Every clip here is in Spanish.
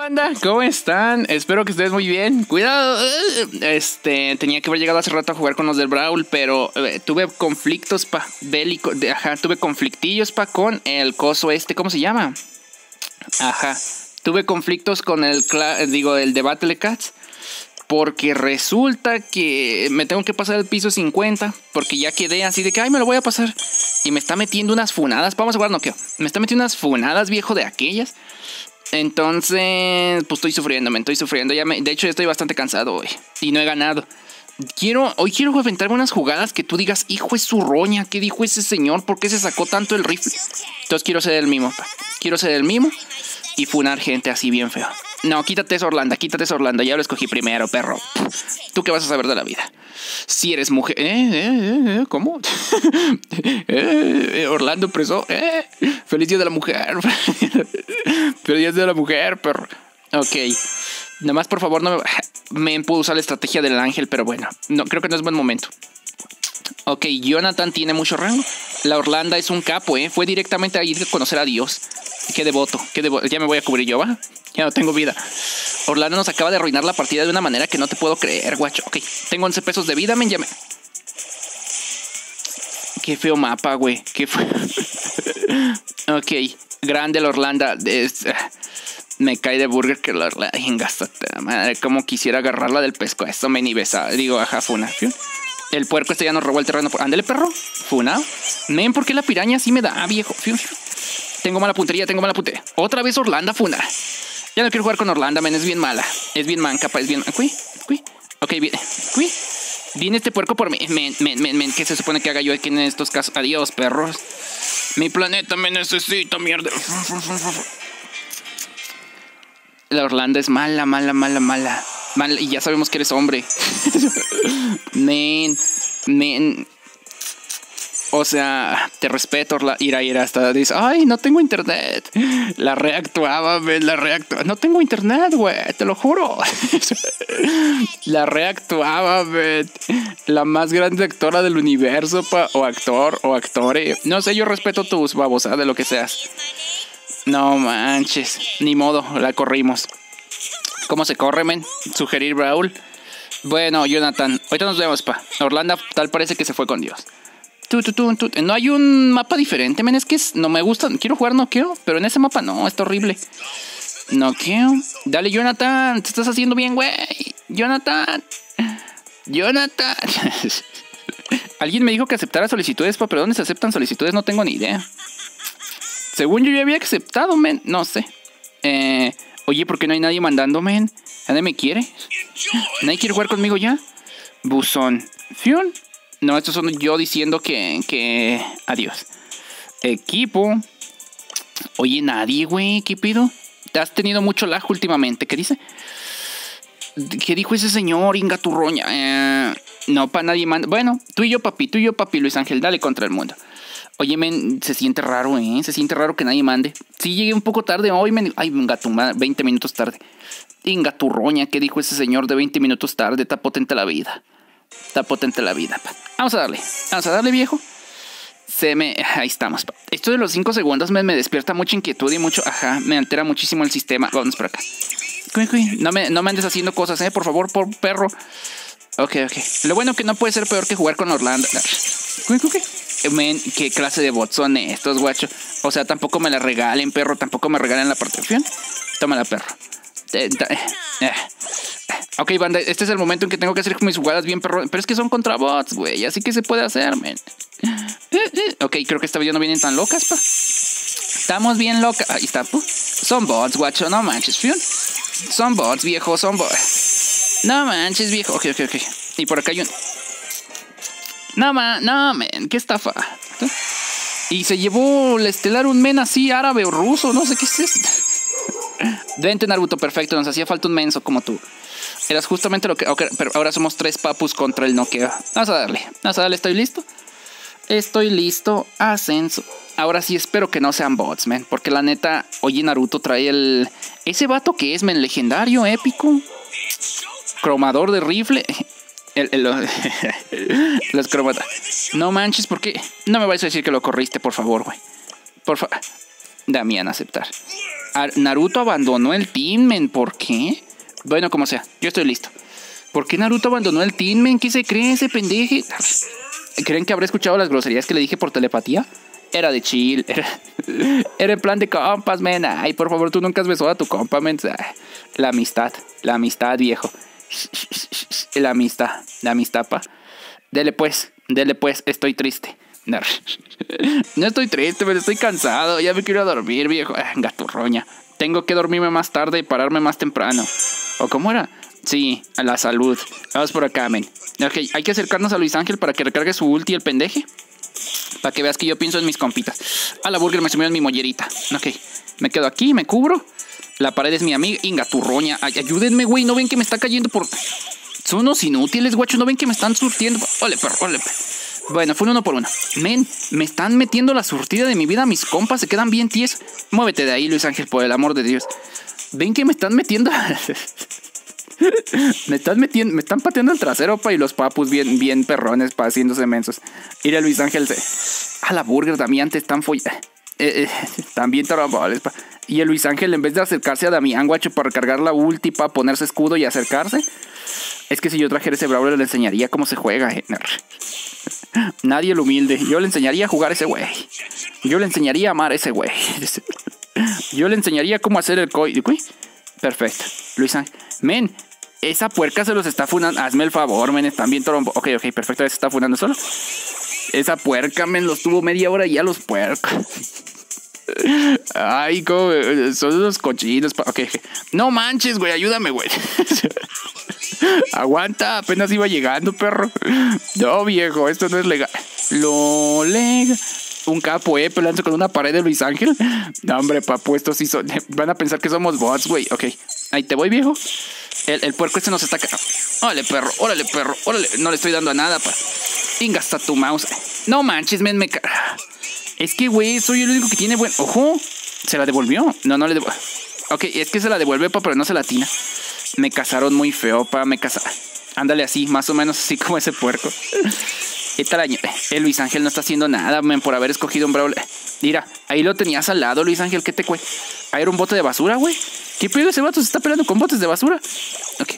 Banda, ¿cómo están? Espero que estés muy bien. Cuidado, tenía que haber llegado hace rato a jugar con los del Brawl, pero tuve conflictos tuve conflictillos con el coso este, ¿cómo se llama? Ajá, tuve conflictos con el The Battle Cats, porque resulta que me tengo que pasar el piso 50, porque ya quedé así de que, ay, me lo voy a pasar, y me está metiendo unas funadas, vamos a jugar noqueo, me está metiendo unas funadas, viejo, de aquellas. Entonces, pues estoy sufriendo. De hecho, ya estoy bastante cansado hoy. Y no he ganado. Hoy quiero aventarme unas jugadas que tú digas, hijo es su roña, ¿qué dijo ese señor? ¿Por qué se sacó tanto el rifle? Entonces quiero ser el mimo. Quiero ser el mimo y funar gente así bien feo. No, quítate eso, Orlando, quítate eso, Orlando. Ya lo escogí primero, perro. ¿Tú qué vas a saber de la vida? Si eres mujer... ¿Cómo? Orlando preso. Feliz día de la mujer. Feliz día de la mujer, perro. Ok. Nada más, por favor, no me... puedo usar la estrategia del ángel, pero bueno. No, creo que no es buen momento. Ok, Jonathan tiene mucho rango. La Orlando es un capo, Fue directamente a ir a conocer a Dios. Qué devoto, qué devoto. Ya me voy a cubrir yo, ¿va? Ya no tengo vida. Orlando nos acaba de arruinar la partida de una manera que no te puedo creer, guacho. Ok, tengo 11 pesos de vida, men, ya me... Qué feo mapa, güey. Qué feo. Ok, grande la Orlando. Me cae de burger que la Orlando... Madre, como quisiera agarrarla del pesco. Eso me ni besa. Digo, ajá, fue una... El puerco este ya nos robó el terreno. Ándale, perro. Funao. Men, ¿por qué la piraña sí me da, viejo? Tengo mala puntería, tengo mala puntería. Otra vez Orlando funa. Ya no quiero jugar con Orlando, men. Es bien mala. Es bien manca, es bien... Ok, bien. Viene este puerco por mí. Men. ¿Qué se supone que haga yo aquí en estos casos? Adiós, perros. Mi planeta me necesita, mierda. La Orlando es mala. Mal, y ya sabemos que eres hombre. Men. O sea, te respeto, ira, hasta dice, ay, no tengo internet. La reactuaba, men, la reactuaba. No tengo internet, güey, te lo juro. La reactuaba, men. La más grande actora del universo, o actor, o actore. No sé, yo respeto tus babosadas de lo que seas. No manches, ni modo, la corrimos. ¿Cómo se corre, men? Sugerir Brawl. Bueno, Jonathan, ahorita nos vemos, pa. Orlando tal parece que se fue con Dios. No hay un mapa diferente, men. Es que no me gusta. Quiero jugar noqueo, pero en ese mapa no, está horrible. Noqueo. Dale, Jonathan, te estás haciendo bien, güey. Jonathan. Alguien me dijo que aceptara solicitudes, pa, pero ¿dónde se aceptan solicitudes? No tengo ni idea. Según yo ya había aceptado, men. No sé. Oye, ¿por qué no hay nadie mandándome? ¿Nadie me quiere? ¿Nadie quiere jugar conmigo ya? Buzón. Fion. No, estos son yo diciendo que... Adiós. Equipo. Oye, nadie, güey. ¿Qué pido? Te has tenido mucho lag últimamente. ¿Qué dice? ¿Qué dijo ese señor, Inga Turroña? No, para nadie manda. Bueno, tú y yo, papi, Luis Ángel. Dale contra el mundo. Oye, men, se siente raro, se siente raro que nadie mande. Sí, llegué un poco tarde hoy, men. Ay, gatumada, 20 minutos tarde. Ingaturroña, ¿qué dijo ese señor de 20 minutos tarde? Está potente la vida. Está potente la vida, pa. Vamos a darle, viejo. Ahí estamos, pa. Esto de los 5 segundos, men, me despierta mucha inquietud y mucho... Ajá, me altera muchísimo el sistema. Vamos por acá. No me andes haciendo cosas, por favor, por perro. Ok. Lo bueno que no puede ser peor que jugar con Orlando. Men, qué clase de bots son estos, guacho. O sea, tampoco me la regalen, perro. Tampoco me regalen la protección. Tómala, perro. Ok, banda, este es el momento en que tengo que hacer mis jugadas bien, perro. Pero es que son contra bots, güey. Así que se puede hacer, men. Ok, creo que esta vez ya no vienen tan locas, pa. Estamos bien locas. Ahí está, pu. Son bots, guacho. No manches, Fion. Son bots, viejo. Son bots. No manches, viejo. Ok. Y por acá hay un... No, man, qué estafa. Y se llevó el estelar un men así, árabe o ruso, no sé qué es esto. Vente, Naruto, perfecto, nos hacía falta un menso como tú. Eras justamente lo que... Okay, pero ahora somos 3 papus contra el noqueo. Vamos a darle, estoy listo, ascenso. Ahora sí espero que no sean bots, men, porque la neta, oye, Naruto trae el... Ese vato que es, men, legendario, épico. Cromador de rifle... Los cromatas. No manches, ¿por qué? No me vais a decir que lo corriste, por favor, güey. Por favor. Damián, aceptar. Naruto abandonó el Team Man, ¿por qué? Bueno, como sea, yo estoy listo. ¿Por qué Naruto abandonó el Team Man? ¿Qué se cree ese pendeje? ¿Creen que habrá escuchado las groserías que le dije por telepatía? Era de chill, era en plan de compas, men. Ay, por favor, tú nunca has besado a tu compa, men. La amistad, viejo. La amistad, pa. Dele pues, estoy triste. No estoy triste, pero estoy cansado. Ya me quiero dormir, viejo. Gaturroña. Tengo que dormirme más tarde y pararme más temprano. ¿O cómo era? Sí, a la salud. Vamos por acá, men. Ok, hay que acercarnos a Luis Ángel para que recargue su ulti, el pendeje. Para que veas que yo pienso en mis compitas. A la burger me sumió en mi mollerita. Ok, me quedo aquí, me cubro. La pared es mi amiga. Ingaturroña. Ayúdenme, güey. No ven que me está cayendo por... Son unos inútiles, guacho. No ven que me están surtiendo. Ole, perro, ole, perro. Bueno, fue uno por uno. Men, me están metiendo la surtida de mi vida. Mis compas se quedan bien tiesos. Muévete de ahí, Luis Ángel, por el amor de Dios. Ven que me están metiendo... Me están pateando el trasero, pa, y los papus bien, bien perrones, pa, haciéndose mensos. Ir a Luis Ángel, a la burger Damián, te están follando. También tromboles, pa. Y el Luis Ángel, en vez de acercarse a Damián, guacho, para cargar la ulti, pa, ponerse escudo y acercarse. Es que si yo trajera ese Brawler, le enseñaría cómo se juega, Nadie el humilde. Yo le enseñaría a jugar a ese güey. Yo le enseñaría a amar a ese güey. Yo le enseñaría cómo hacer el coi. Perfecto. Luis Ángel. Men. Esa puerca se los está funando. Hazme el favor, men. Están bien trombo. Ok, ok, perfecto. Se está funando solo. Esa puerca, men. Los tuvo media hora y ya los puercos. Ay, cómo. Son unos cochinos. Okay, ok. No manches, güey. Ayúdame, güey. Aguanta. Apenas iba llegando, perro. No, viejo. Esto no es legal. Lo legal. Un capo, pero lanzo con una pared de Luis Ángel. No, hombre, papu, estos sí son. Van a pensar que somos bots, güey. Ok. Ahí te voy, viejo. El puerco este nos está cagando. Órale, perro, órale, perro, órale. No le estoy dando a nada, pa. Venga, hasta tu mouse. No manches, men, me caga. Es que, güey, soy el único que tiene buen... Ojo, ¿se la devolvió? No, no le devolvió. Ok, es que se la devuelve, pa, pero no se la atina. Me cazaron muy feo, pa, me cazaron. Ándale así, más o menos así como ese puerco. El Luis Ángel no está haciendo nada, men, por haber escogido un Brawl. Mira, ahí lo tenías al lado, Luis Ángel, ¿qué te cuesta? ¿Ah, era un bote de basura, güey? ¿Qué pedo ese vato? Se está peleando con botes de basura. Ok.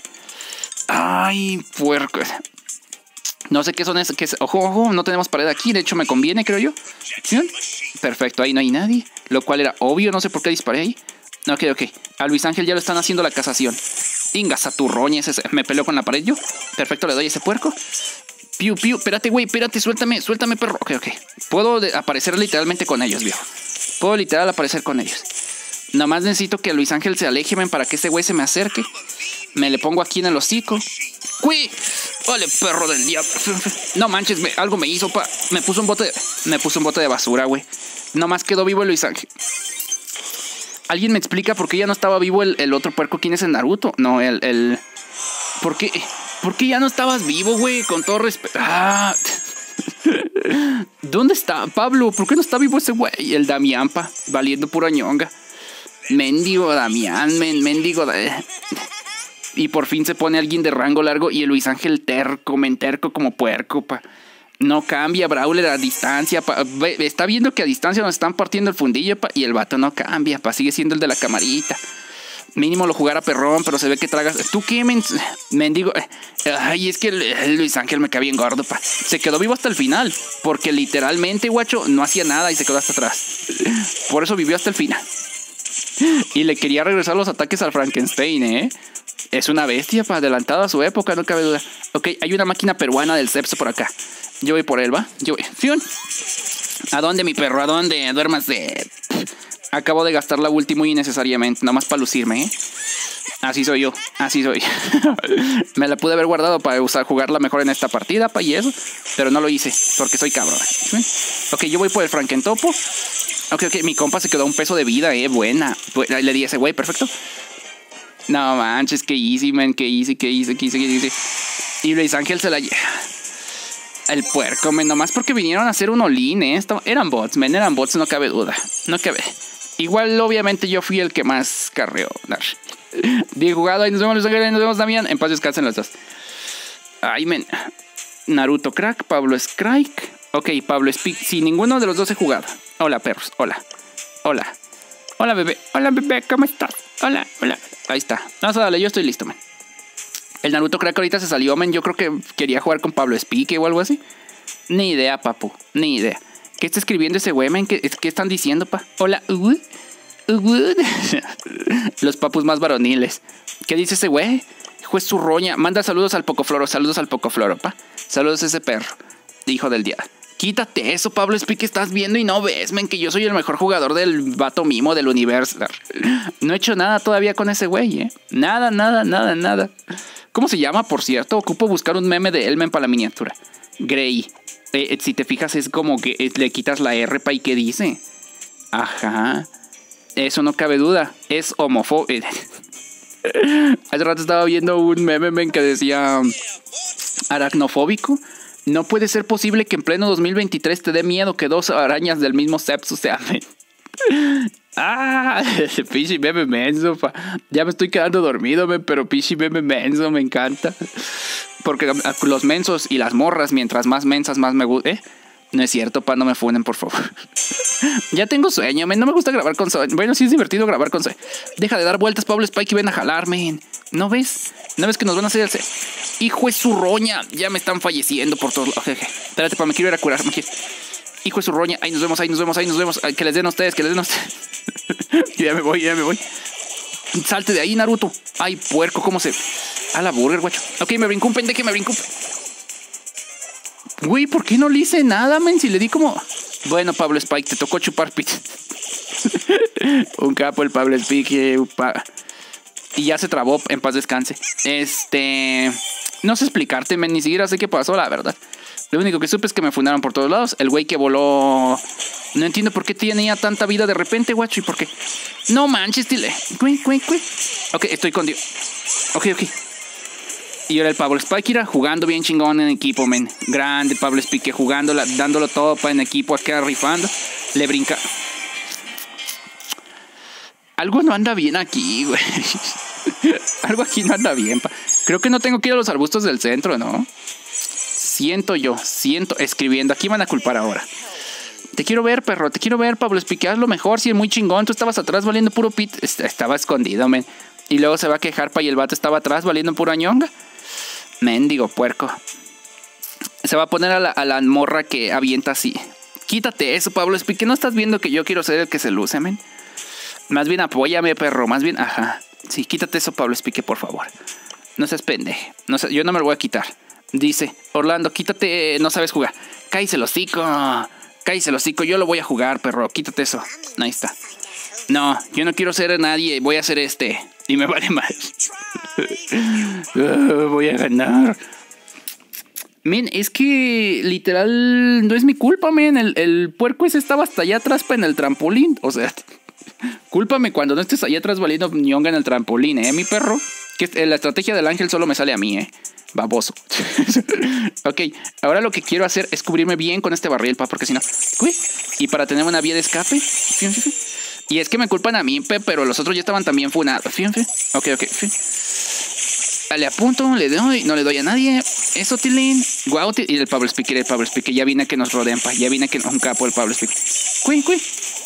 Ay, puerco. No sé qué son esas. Ojo, ojo, no tenemos pared aquí. De hecho, me conviene, creo yo. ¿Sí? Perfecto, ahí no hay nadie. Lo cual era obvio, no sé por qué disparé ahí. Ok, ok. A Luis Ángel ya lo están haciendo la casación. Inga, saturroñes. Me peleó con la pared yo. Perfecto, le doy a ese puerco. Piu, piu, espérate, güey, espérate, suéltame, suéltame, perro. Ok, ok. Puedo aparecer literalmente con ellos, viejo. Puedo literal aparecer con ellos. Nada más necesito que Luis Ángel se aleje, men, para que este güey se me acerque. Me le pongo aquí en el hocico. ¡Cui! ¡Ole, perro del diablo! No manches, algo me hizo, pa. Me puso un bote de basura, güey. Nada más quedó vivo el Luis Ángel. ¿Alguien me explica por qué ya no estaba vivo el otro puerco? ¿Quién es el Naruto? No, el... ¿Por qué...? ¿Por qué ya no estabas vivo, güey? Con todo respeto. Ah. ¿Dónde está Pablo? ¿Por qué no está vivo ese güey? El Damián, pa. Valiendo pura ñonga. Mendigo Damián, men. Mendigo. Y por fin se pone alguien de rango largo. Y el Luis Ángel terco, men. Terco como puerco, pa. No cambia, Brawler, a distancia, pa. Está viendo que a distancia nos están partiendo el fundillo, pa. Y el vato no cambia, pa. Sigue siendo el de la camarita. Mínimo lo jugara perrón, pero se ve que tragas. ¿Tú qué, mendigo? Ay, es que Luis Ángel me cae bien gordo, pa. Se quedó vivo hasta el final. Porque literalmente, guacho, no hacía nada y se quedó hasta atrás. Por eso vivió hasta el final. Y le quería regresar los ataques al Frankenstein, ¿eh? Es una bestia, pa. Adelantada a su época, no cabe duda. Ok, hay una máquina peruana del Cepso por acá. Yo voy por él, ¿va? Yo voy. ¡Fion! ¿A dónde, mi perro? ¿A dónde? Duérmase. Acabo de gastar la ulti muy innecesariamente, nada más para lucirme, ¿eh? Así soy yo, así soy. Me la pude haber guardado para usar, jugarla mejor en esta partida, pa, y eso. Pero no lo hice, porque soy cabrón. Ok, yo voy por el Frankentopo. Ok, ok, mi compa se quedó un peso de vida, buena. Le di a ese güey, perfecto. No manches, qué easy, man, qué easy. Y Luis Ángel se la lleva. El puerco, men, nomás porque vinieron a hacer un all-in, ¿eh? Eran bots, men, eran bots, no cabe duda. No cabe. Igual, obviamente, yo fui el que más carreó. Bien jugado, ahí nos vemos, Luis Ángel, ahí nos vemos, Damián. En paz descansen los dos. Ay, men. Naruto crack, Pablo es crack. Ok, Pablo es pick. Sí, ninguno de los dos he jugado. Hola, perros, hola. Hola. Hola bebé, ¿cómo estás? Hola, hola, ahí está. Vamos a darle, yo estoy listo, man. El Naruto crack ahorita se salió, man. Yo creo que quería jugar con Pablo Espique o algo así. Ni idea, papu, ni idea. ¿Qué está escribiendo ese güey, man? ¿Qué están diciendo, pa? Hola, Los papus más varoniles. ¿Qué dice ese güey? Juez su roña. Manda saludos al Pocofloro, pa. Saludos a ese perro, hijo del diablo. Quítate eso, Pablo Espique, estás viendo y no ves, men, que yo soy el mejor jugador del vato mimo del universo. No he hecho nada todavía con ese güey, ¿eh? Nada, nada, nada, nada. ¿Cómo se llama, por cierto? Ocupo buscar un meme de él, men, para la miniatura. Grey. Si te fijas, es como que le quitas la R, pa, ¿y qué dice? Ajá. Eso no cabe duda. Es homofóbico. Hace rato estaba viendo un meme, men, que decía... aracnofóbico. No puede ser posible que en pleno 2023 te dé miedo que dos arañas del mismo sexo se amen. Ah, ese pichi meme menso, pa. Ya me estoy quedando dormido, men, pero pichi meme menso me encanta. Porque los mensos y las morras, mientras más mensas, más me gusta. No es cierto, pa, no me funen, por favor. Ya tengo sueño, men, no me gusta grabar con sueño. Bueno, sí es divertido grabar con sueño. Deja de dar vueltas, Pablo Spike, y ven a jalar, men. ¿No ves? ¿No ves que nos van a hacer el... Hijo de su roña, ya me están falleciendo por todos lados. Okay, okay. Espérate, pa, me quiero ir a curar. Hijo de su roña, ahí nos vemos, ahí nos vemos, ahí nos vemos. Ay, que les den a ustedes, que les den a ustedes. Ya me voy, ya me voy. Salte de ahí, Naruto. Ay, puerco, cómo se... A la burger, guacho. Ok, me brincó un pendejo, que me brincó. Güey, ¿por qué no le hice nada, men? Si le di como... Bueno, Pablo Spike, te tocó chupar pit. Un capo el Pablo Spike. Y ya se trabó, en paz descanse. No sé explicarte, men, ni siquiera sé qué pasó, la verdad. Lo único que supe es que me fundaron por todos lados. El güey que voló... No entiendo por qué tenía tanta vida de repente, guacho. ¿Y por qué? No manches, dile. Ok, estoy con Dios. Ok. Y ahora el Pablo Spike irá jugando bien chingón en equipo, men. Grande Pablo Spike, jugando, dándolo todo en equipo, acá rifando. Le brinca. Algo no anda bien aquí, güey. Algo aquí no anda bien, pa. Creo que no tengo que ir a los arbustos del centro, ¿no? Siento escribiendo. Aquí van a culpar ahora. Te quiero ver, perro, te quiero ver, Pablo Spike. Hazlo mejor, si es muy chingón. Tú estabas atrás valiendo puro pit. Estaba escondido, men. Y luego se va a quejar, pa, y el vato estaba atrás valiendo puro añonga. Mendigo puerco. Se va a poner a la morra que avienta así. Quítate eso, Pablo Spike. ¿No estás viendo que yo quiero ser el que se luce, men? Más bien apóyame, perro. Más bien, ajá. Sí, quítate eso, Pablo Spike, por favor. No seas pendeje. No seas, yo no me lo voy a quitar. Dice, Orlando, quítate. No sabes jugar. Cállese el hocico. Cállese el hocico. Yo lo voy a jugar, perro. Quítate eso. Ahí está. No, yo no quiero ser nadie. Voy a ser este. Y me vale más. Voy a ganar. Men, es que literal no es mi culpa, men. El puerco ese estaba hasta allá atrás en el trampolín. O sea, cúlpame cuando no estés allá atrás valiendo ñonga en el trampolín, mi perro. Que la estrategia del ángel solo me sale a mí, baboso. Ok, ahora lo que quiero hacer es cubrirme bien con este barril, pa, porque si no... Y para tener una vía de escape. Y es que me culpan a mí, pero los otros ya estaban también funados. Ok. Le apunto, le doy, no le doy a nadie. Eso, Tilín. Guau, y el Pablo Speaker, Ya viene a que nos rodeen, pa. Ya viene a que... Un capo el Pablo Speaker.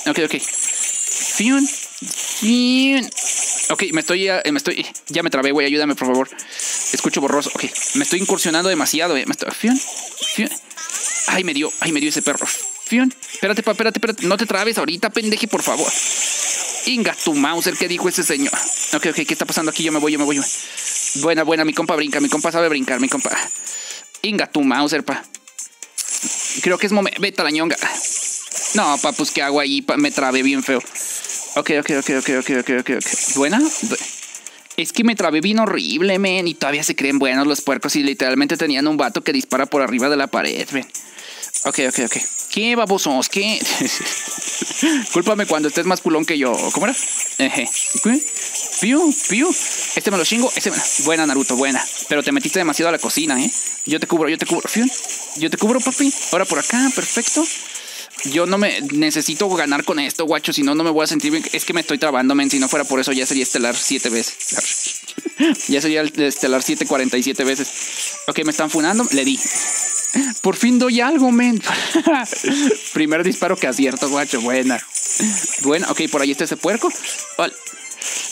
Ok. Ok, me estoy... Ya me trabé, güey, ayúdame, por favor. Escucho borroso. Ok, me estoy incursionando demasiado, Ay, me dio ese perro. Espérate, pa, espérate. No te trabes ahorita, pendeje, por favor. Inga tu Mauser, ¿qué dijo ese señor? Ok, ¿qué está pasando aquí? Yo me voy. Buena, mi compa brinca. Mi compa sabe brincar, mi compa. Inga tu Mauser, pa. Creo que es momento. Vete a la ñonga. No, pa, pues, ¿qué hago ahí, pa? Me trabé bien feo. Ok. ¿Buena? Es que me trabé bien horrible, men. Y todavía se creen buenos los puercos. Y literalmente tenían un vato que dispara por arriba de la pared, men. Ok. ¿Qué babosos? ¿Qué? Cúlpame cuando estés más culón que yo. ¿Cómo era? Piu. Este me lo chingo. Buena, Naruto, buena. Pero te metiste demasiado a la cocina, Yo te cubro. Yo te cubro, papi. Ahora por acá, perfecto. Yo no me necesito ganar con esto, guacho. Si no, no me voy a sentir bien. Es que me estoy trabando, men. Si no fuera por eso, ya sería estelar 7 veces. Ya sería el estelar 747 veces. Ok, me están funando. Le di. Por fin doy algo, men. Primer disparo que acierto, guacho. Buena. Bueno, ok, por ahí está ese puerco. Vale.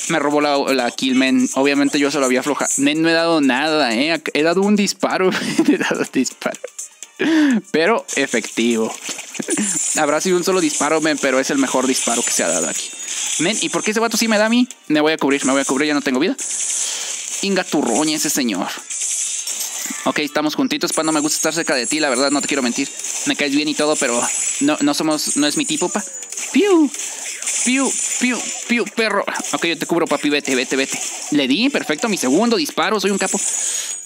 Me robó la kill, men. Obviamente yo se lo había aflojado. Men, no he dado nada, eh. He dado un disparo. He dado un disparo. Pero efectivo. Habrá sido un solo disparo, men, pero es el mejor disparo que se ha dado aquí. Men, ¿y por qué ese vato sí me da a mí? Me voy a cubrir, ya no tengo vida. Inga turroña ese señor. Ok, estamos juntitos, pa. No me gusta estar cerca de ti, la verdad, no te quiero mentir. Me caes bien y todo, pero no es mi tipo, pa. Piu, piu, piu, piu, perro. Ok, yo te cubro, papi, vete, vete, vete. Le di, perfecto, mi segundo disparo, soy un capo.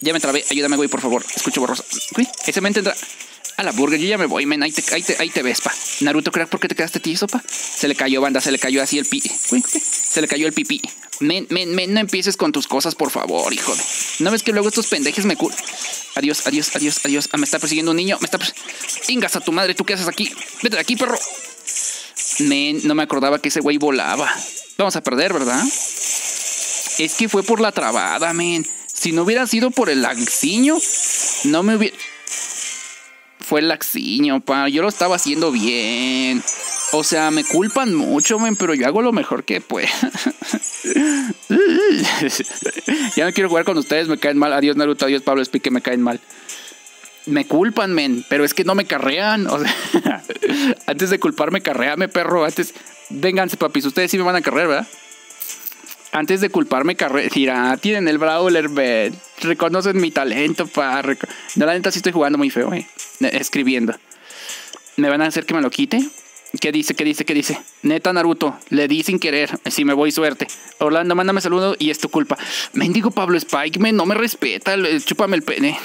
Ya me trabé, ayúdame, güey, por favor. Escucho borrosa. Uy, ese men tendrá... A la burger, yo ya me voy, men, ahí te ves, pa. Naruto, crack, ¿por qué te quedaste tieso, pa? Se le cayó, banda, se le cayó así el pi... Uy, se le cayó el pipí. Men, no empieces con tus cosas, por favor, hijo de... ¿No ves que luego estos pendejes me cul... Adiós, adiós, adiós, adiós. Ah, me está persiguiendo un niño, me está... Ingas a tu madre, ¿tú qué haces aquí? Vete de aquí, perro. Men, no me acordaba que ese güey volaba. Vamos a perder, ¿verdad? Es que fue por la trabada, men. Si no hubiera sido por el laxiño, no me hubiera... Fue el laxiño, pa. Yo lo estaba haciendo bien. O sea, me culpan mucho, men, pero yo hago lo mejor que pueda. Ya no quiero jugar con ustedes, me caen mal. Adiós, Naruto, adiós, Pablo Spique, me caen mal. Me culpan, men, pero es que no me carrean. O sea, antes de culparme, carreame, perro. Antes, vénganse, papis, ustedes sí me van a carrear, ¿verdad? Antes de culparme, carrera. Tira, tienen el Brawler, men. Reconocen mi talento, pa. No, la neta sí estoy jugando muy feo, escribiendo. ¿Me van a hacer que me lo quite? ¿Qué dice? ¿Qué dice? ¿Qué dice? Neta, Naruto, le di sin querer. Si me voy, suerte. Orlando, mándame saludo y es tu culpa. Mendigo Pablo Spike, men, no me respeta. Chúpame el pene.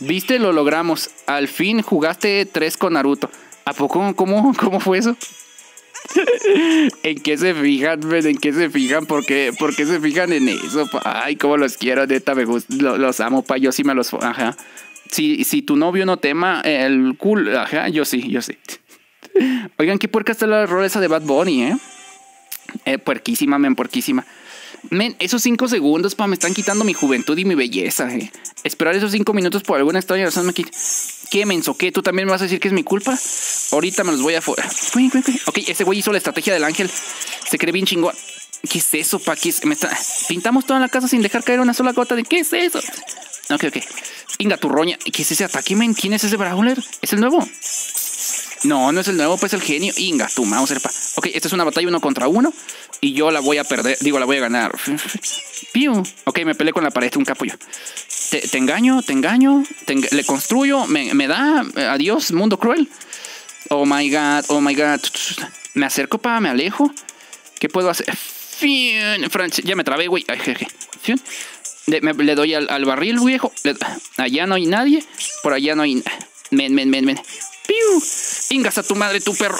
¿Viste? Lo logramos. Al fin jugaste 3 con Naruto. ¿A poco? ¿Cómo fue eso? ¿En qué se fijan, men? ¿En qué se fijan? ¿Por qué se fijan en eso, pa? Ay, cómo los quiero, neta, me gusta. Los amo, pa. Yo sí me los... Ajá. Si tu novio no tema el culo... Ajá, yo sí. Oigan, qué puerca está la rola esa de Bad Bunny, ¿eh? Puerquísima, men, puerquísima. Men, esos 5 segundos, pa, me están quitando mi juventud y mi belleza, eh. Esperar esos 5 minutos por alguna extraña razón me quita. ¿Qué, menso? ¿Qué? ¿Tú también me vas a decir que es mi culpa? Ahorita me los voy a... Ok, ese güey hizo la estrategia del ángel. Se cree bien chingón. ¿Qué es eso, pa? ¿Qué es? Pintamos toda la casa sin dejar caer una sola gota de... ¿Qué es eso? Ok. Inga turroña. ¿Qué es ese ataque, men? ¿Quién es ese Brawler? ¿Es el nuevo? No, no es el nuevo, pues el genio. Inga, tu Mauser, pa. Ok, esta es una batalla 1 contra 1. Y yo la voy a perder. Digo, la voy a ganar. Piu. Ok, me peleé con la pared, un capullo. Te engaño, le construyo. Me da. Adiós, mundo cruel. Oh my god, oh my god. Me acerco, pa, me alejo. ¿Qué puedo hacer? Ya me trabé, güey. Le doy al barril, viejo. Allá no hay nadie. Por allá no hay. Men. Piu. Ingas a tu madre, tu perro.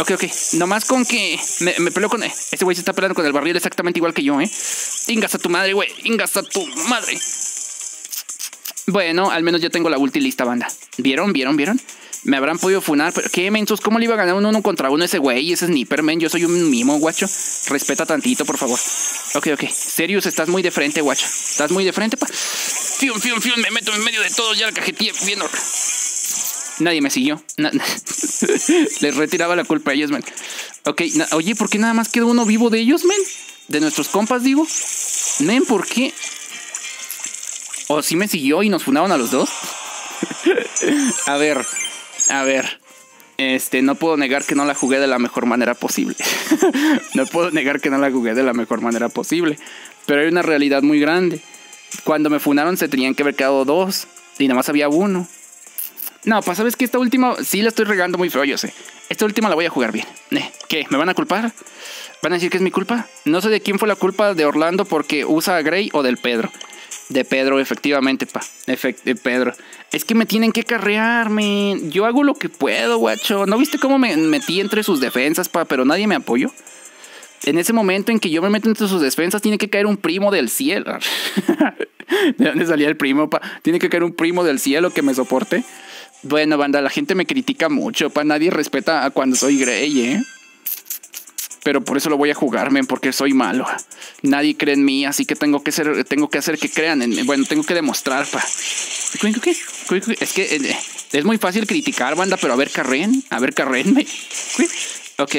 Ok. Nomás con que me peleo con... Este güey se está peleando con el barril exactamente igual que yo, ¿eh? Ingas a tu madre, güey. Ingas a tu madre. Bueno, al menos ya tengo la ulti lista, banda. ¿Vieron? Me habrán podido funar, pero... ¿Qué, mensos? ¿Cómo le iba a ganar un 1 contra 1 ese güey? Ese sniper, men. Yo soy un mimo, guacho. Respeta tantito, por favor. Ok. Serious, estás muy de frente, guacho. Estás muy de frente, pa. Fion. Me meto en medio de todos. Ya la cajetilla viendo... Nadie me siguió. Les retiraba la culpa a ellos, men. Ok, oye, ¿por qué nada más quedó uno vivo de ellos, men? De nuestros compas, digo. Men, ¿por qué? ¿O sí me siguió y nos funaron a los dos? A ver. No puedo negar que no la jugué de la mejor manera posible. Pero hay una realidad muy grande. Cuando me funaron se tenían que haber quedado 2. Y nada más había 1. No, pues sabes que esta última sí la estoy regando muy feo, yo sé. Esta última la voy a jugar bien. ¿Qué? ¿Me van a culpar? ¿Van a decir que es mi culpa? No sé de quién fue la culpa de Orlando porque usa a Grey o del Pedro. De Pedro, efectivamente, pa. De Pedro. Es que me tienen que carrearme. Yo hago lo que puedo, guacho. ¿No viste cómo me metí entre sus defensas, pa? Pero nadie me apoyó. En ese momento en que yo me meto entre sus defensas, tiene que caer un primo del cielo. ¿De dónde salía el primo, pa? Tiene que caer un primo del cielo que me soporte. Bueno, banda, la gente me critica mucho, pa. Nadie respeta a cuando soy Grey, ¿eh? Pero por eso lo voy a jugar, men, porque soy malo. Nadie cree en mí, así que tengo que hacer que crean en mí. Bueno, tengo que demostrar, pa. Es que Es muy fácil criticar, banda, pero a ver, carréenme. Ok,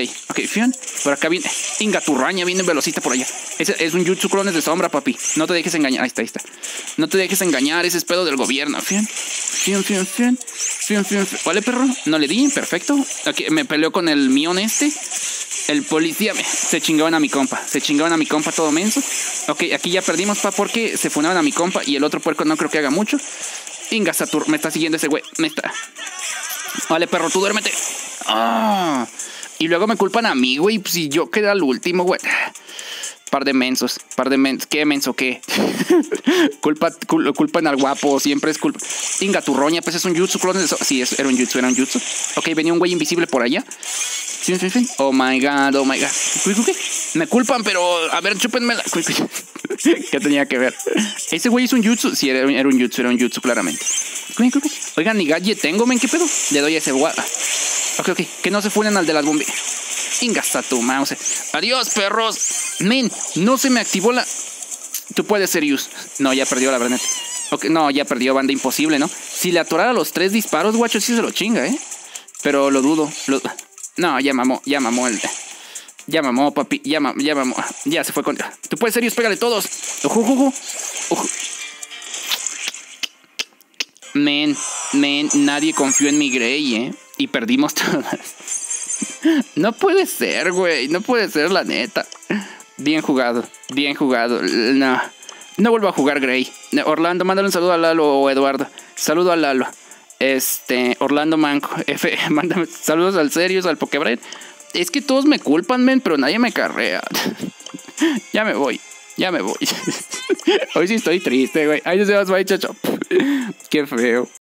fion. Por acá viene. Ingaturraña, viene un velocista por allá. Ese es un jutsu clones de sombra, papi. No te dejes engañar. Ahí está. No te dejes engañar, ese es pedo del gobierno. Fion. ¿Vale, perro? No le di, perfecto. Okay, me peleó con el mión este. El policía. Se chingaban a mi compa. Todo menso. Ok, aquí ya perdimos, pa, porque se funaban a mi compa y el otro puerco no creo que haga mucho. Inga Satur, me está siguiendo ese güey. Vale, perro, tú duérmete. Ah. Y luego me culpan a mí, güey. Si yo quedé al último, güey. Par de mensos. ¿Qué menso qué? Culpan al guapo. Siempre es culpa. Inga turroña, pues es un jutsu clone. Sí, era un jutsu, Ok, venía un güey invisible por allá. Oh my god. Me culpan, pero a ver, chúpenme la. ¿Qué tenía que ver? ¿Ese güey hizo un jutsu? Sí, era un jutsu, claramente. Oigan, ni gadget tengo, men, ¿qué pedo? Le doy a ese guapa. Ok, que no se funen al de las bombas. Ingasta tu mouse. Adiós, perros. Men, no se me activó la. Tú puedes ser use. No, ya perdió la verdad. Ok, no, ya perdió, banda, imposible, ¿no? Si le atorara los 3 disparos, guacho, sí se lo chinga, ¿eh? Pero lo dudo. No, ya mamó, papi. Ya se fue con. Tú puedes ser use, pégale todos. Men, nadie confió en mi Grey, ¿eh? Y perdimos todas. No puede ser, güey. No puede ser, la neta. Bien jugado. No vuelvo a jugar, Grey. Orlando, mándale un saludo a Lalo o Eduardo. Saludo a Lalo. Orlando Manco. Mándame saludos al Serious, al Pokebrain. Es que todos me culpan, men, pero nadie me carrea. Ya me voy. Hoy sí estoy triste, güey. Ahí se va, chacho. Qué feo.